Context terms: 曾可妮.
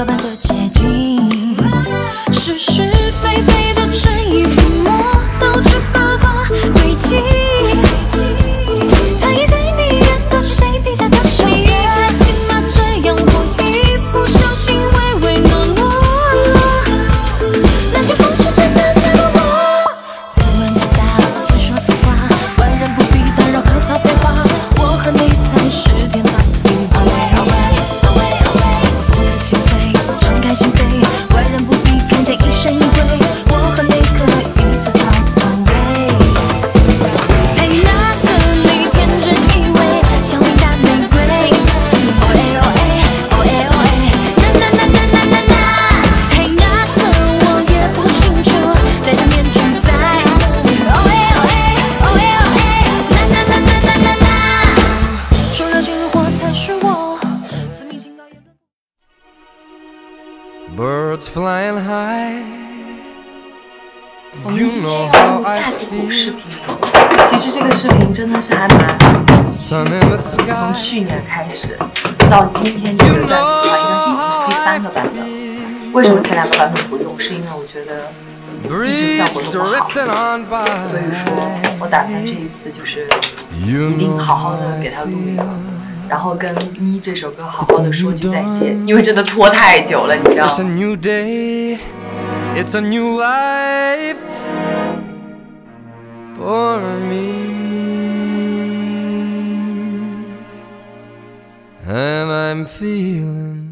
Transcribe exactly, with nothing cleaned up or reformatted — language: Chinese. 个般的接近，是是非非的正义不磨，导致八卦堆积。 我们今天要录下几部视频，其实这个视频真的是还蛮曲折的。从去年开始到今天这个在录完，应该是已经是第三个版本。为什么前两个版本不用？是因为我觉得一直效果都不好，所以说我打算这一次就是一定好好的给它录一个，然后跟妮这首歌好好的说句再见，因为真的拖太久了，你知道吗？ It's a new life for me, and I'm feeling